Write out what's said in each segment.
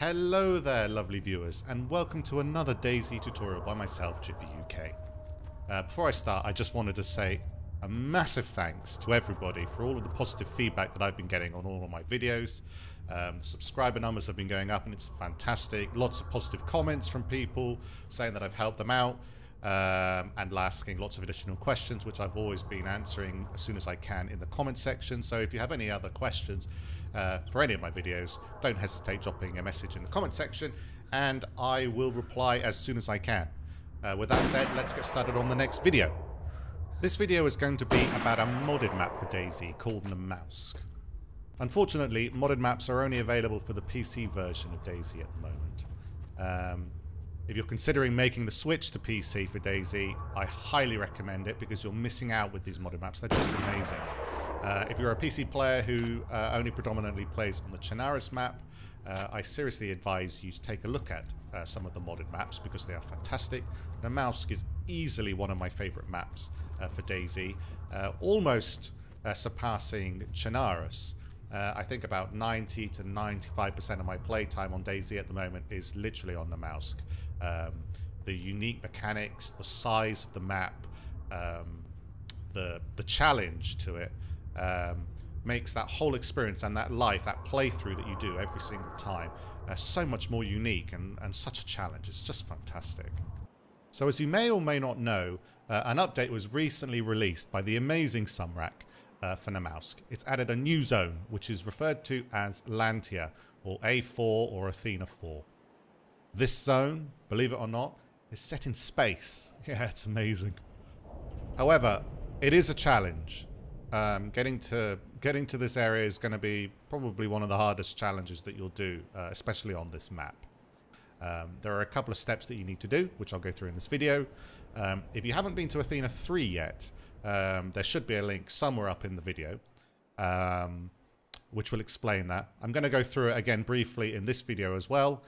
Hello there, lovely viewers, and welcome to another DayZ tutorial by myself, JippyUK. Before I start, I just wanted to say a massive thanks to everybody for all of the positive feedback that I've been getting on all of my videos. Subscriber numbers have been going up and it's fantastic. Lots of positive comments from people saying that I've helped them out and asking lots of additional questions, which I've always been answering as soon as I can in the comment section. So if you have any other questions for any of my videos, don't hesitate dropping a message in the comment section and I will reply as soon as I can. With that said, let's get started on the next video. This video is going to be about a modded map for DayZ called Namalsk. Unfortunately, modded maps are only available for the PC version of DayZ at the moment. If you're considering making the switch to PC for DayZ, I highly recommend it because you're missing out with these modded maps. They're just amazing. If you're a PC player who only predominantly plays on the Chernarus map, I seriously advise you to take a look at some of the modded maps because they are fantastic. Namalsk is easily one of my favourite maps for DayZ, almost surpassing Chernarus. I think about 90 to 95% of my playtime on DayZ at the moment is literally on Namalsk. The unique mechanics, the size of the map, the challenge to it makes that whole experience and that life, that playthrough that you do every single time, so much more unique and such a challenge. It's just fantastic. So as you may or may not know, an update was recently released by the amazing Sumrak for Namalsk. It's added a new zone, which is referred to as Lantia, or A4 or Athena 4. This zone, believe it or not, is set in space. Yeah, it's amazing. However, it is a challenge. Getting to this area is going to be probably one of the hardest challenges that you'll do, especially on this map. There are a couple of steps that you need to do, which I'll go through in this video. If you haven't been to Athena 3 yet, there should be a link somewhere up in the video, which will explain that. I'm going to go through it again briefly in this video as well,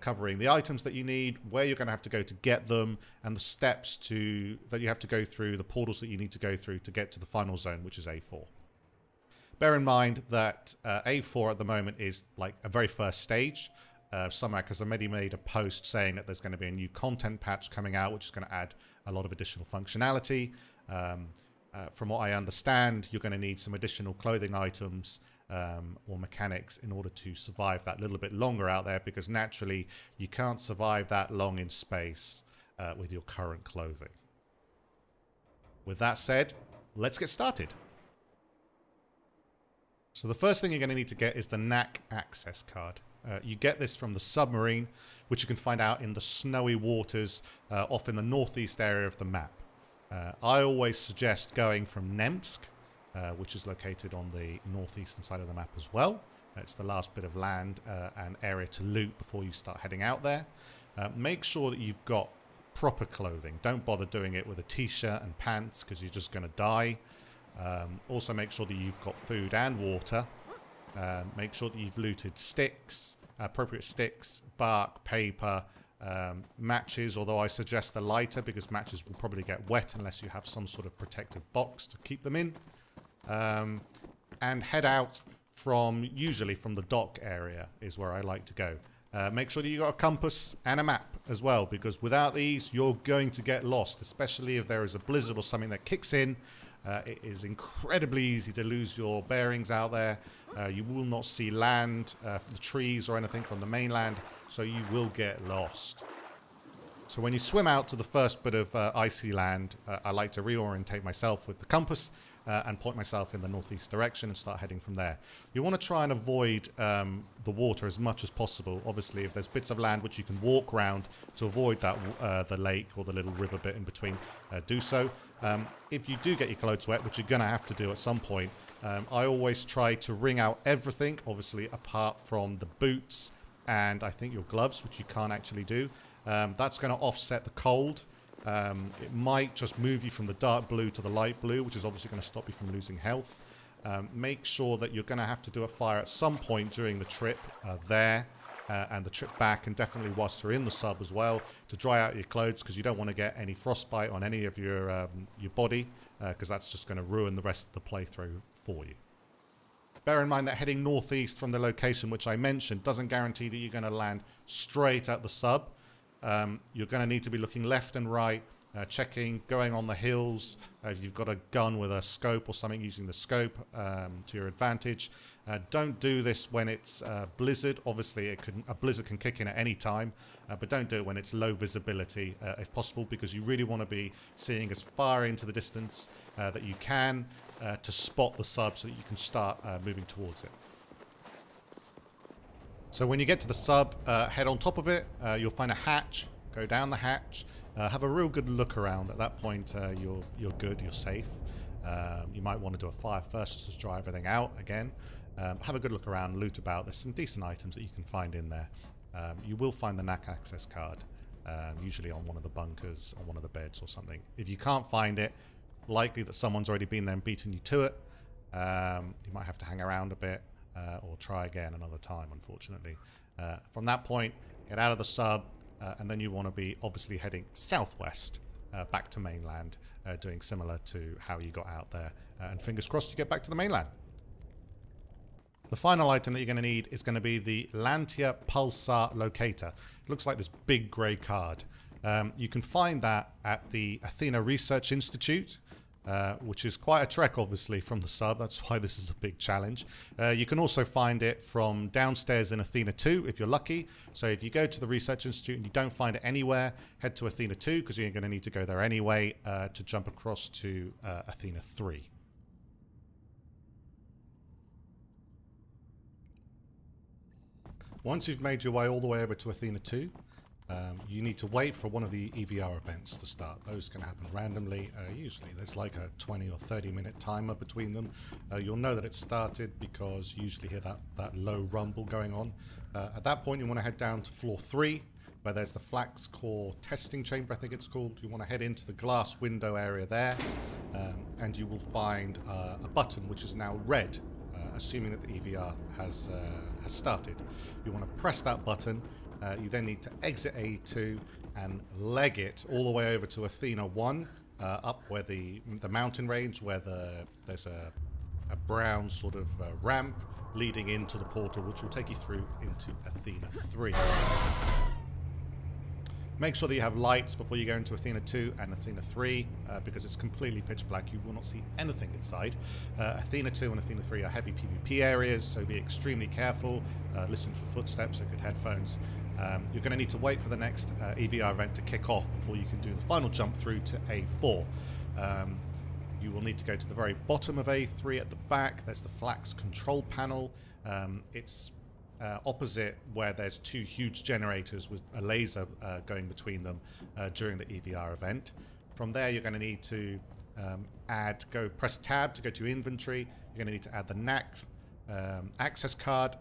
covering the items that you need, where you're going to have to go to get them, and the steps that you have to go through, the portals that you need to go through to get to the final zone, which is A4. Bear in mind that A4 at the moment is like a very first stage. Sumrak has already made a post saying that there's going to be a new content patch coming out, which is going to add a lot of additional functionality. From what I understand, you're going to need some additional clothing items or mechanics in order to survive that little bit longer out there, because naturally you can't survive that long in space with your current clothing. With that said, let's get started. So the first thing you're going to need to get is the NAC access card. You get this from the submarine, which you can find out in the snowy waters off in the northeast area of the map. I always suggest going from Namalsk, which is located on the northeastern side of the map as well. It's the last bit of land and area to loot before you start heading out there. Make sure that you've got proper clothing. Don't bother doing it with a t-shirt and pants because you're just going to die. Also make sure that you've got food and water. Make sure that you've looted sticks, appropriate sticks, bark, paper, matches, although I suggest the lighter because matches will probably get wet unless you have some sort of protective box to keep them in. And head out usually from the dock area is where I like to go. Make sure that you've got a compass and a map as well, because without these you're going to get lost, especially if there is a blizzard or something that kicks in. It is incredibly easy to lose your bearings out there. You will not see land, the trees or anything from the mainland, so you will get lost. So when you swim out to the first bit of icy land, I like to reorientate myself with the compass and point myself in the northeast direction and start heading from there. You want to try and avoid the water as much as possible. Obviously, if there's bits of land which you can walk around to avoid that the lake or the little river bit in between, do so. If you do get your clothes wet, which you're going to have to do at some point, I always try to wring out everything, obviously apart from the boots and I think your gloves, which you can't actually do. That's going to offset the cold. It might just move you from the dark blue to the light blue, which is obviously going to stop you from losing health. Make sure that you're going to have to do a fire at some point during the trip there and the trip back, and definitely whilst you're in the sub as well, to dry out your clothes because you don't want to get any frostbite on any of your body, because that's just going to ruin the rest of the playthrough for you. Bear in mind that heading northeast from the location which I mentioned doesn't guarantee that you're going to land straight at the sub. You're going to need to be looking left and right, checking, going on the hills. If you've got a gun with a scope or something, using the scope to your advantage. Don't do this when it's blizzard. Obviously, a blizzard can kick in at any time, but don't do it when it's low visibility, if possible, because you really want to be seeing as far into the distance that you can to spot the sub so that you can start moving towards it. So when you get to the sub, head on top of it, you'll find a hatch, go down the hatch, have a real good look around. At that point, you're good, you're safe. You might want to do a fire first just to dry everything out again. Have a good look around, loot about. There's some decent items that you can find in there. You will find the NAC access card, usually on one of the bunkers, on one of the beds or something. If you can't find it, likely that someone's already been there and beaten you to it. You might have to hang around a bit. Or try again another time, unfortunately. From that point, get out of the sub, and then you want to be obviously heading southwest, back to mainland, doing similar to how you got out there. And fingers crossed you get back to the mainland. The final item that you're going to need is going to be the Lantia Pulsar Locator. It looks like this big grey card. You can find that at the Athena Research Institute. Which is quite a trek, obviously, from the sub. That's why this is a big challenge. You can also find it from downstairs in Athena 2 if you're lucky. So if you go to the Research Institute and you don't find it anywhere, head to Athena 2 because you're going to need to go there anyway to jump across to Athena 3. Once you've made your way all the way over to Athena 2, you need to wait for one of the EVR events to start. Those can happen randomly. Usually there's like a 20 or 30 minute timer between them. You'll know that it started because you usually hear that low rumble going on. At that point you want to head down to floor 3 where there's the FLAX core testing chamber, I think it's called. You want to head into the glass window area there, and you will find a button which is now red, assuming that the EVR has started. You want to press that button. You then need to exit A2 and leg it all the way over to Athena 1, up where the mountain range, where there's a brown sort of ramp leading into the portal, which will take you through into Athena 3. Make sure that you have lights before you go into Athena 2 and Athena 3, because it's completely pitch black. You will not see anything inside. Athena 2 and Athena 3 are heavy PvP areas, so be extremely careful. Listen for footsteps or good headphones. You're going to need to wait for the next EVR event to kick off before you can do the final jump through to A4. You will need to go to the very bottom of A3 at the back. There's the FLAX control panel. It's opposite where there's two huge generators with a laser going between them during the EVR event. From there you're going to need to press tab to go to your inventory. You're going to need to add the NAC access card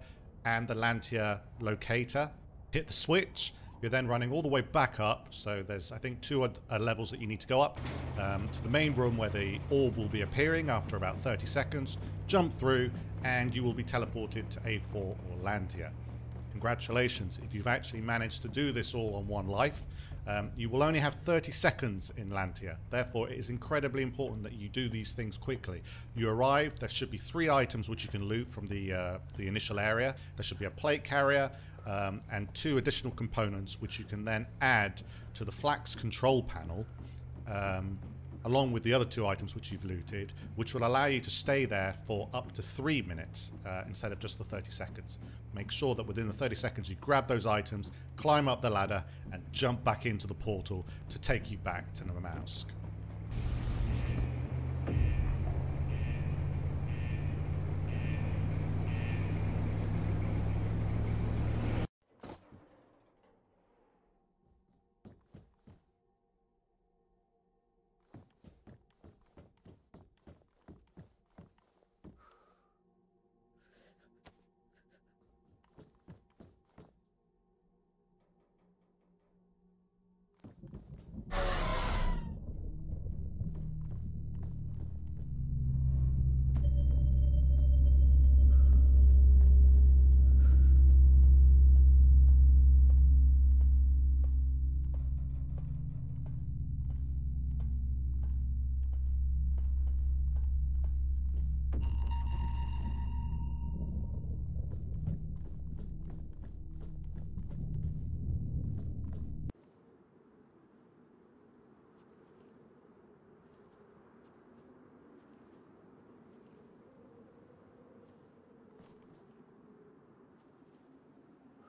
and the Lantia locator. Hit the switch. You're then running all the way back up, so there's I think two levels that you need to go up, to the main room where the orb will be appearing after about 30 seconds, jump through, and you will be teleported to A4 or Lantia. Congratulations, if you've actually managed to do this all on one life. You will only have 30 seconds in Lantia, therefore it is incredibly important that you do these things quickly. You arrive, there should be 3 items which you can loot from the initial area. There should be a plate carrier, and 2 additional components which you can then add to the FLAX control panel, along with the other 2 items which you've looted, which will allow you to stay there for up to 3 minutes instead of just the 30 seconds. Make sure that within the 30 seconds you grab those items, climb up the ladder and jump back into the portal to take you back to Namalsk.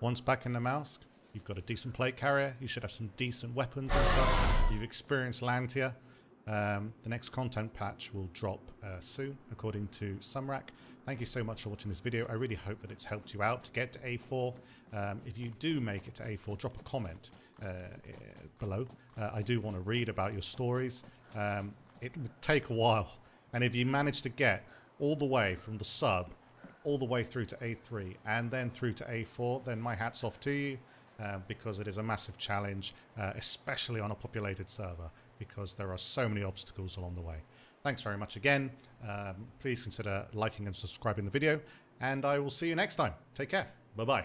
Once back in Namalsk, you've got a decent plate carrier, you should have some decent weapons and stuff. You've experienced Lantia. The next content patch will drop soon, according to Sumrak. Thank you so much for watching this video. I really hope that it's helped you out to get to A4. If you do make it to A4, drop a comment below. I do want to read about your stories. It would take a while. And if you manage to get all the way from the sub, all the way through to A3, and then through to A4, then my hat's off to you, because it is a massive challenge, especially on a populated server, because there are so many obstacles along the way. Thanks very much again. Please consider liking and subscribing the video, and I will see you next time. Take care. Bye-bye.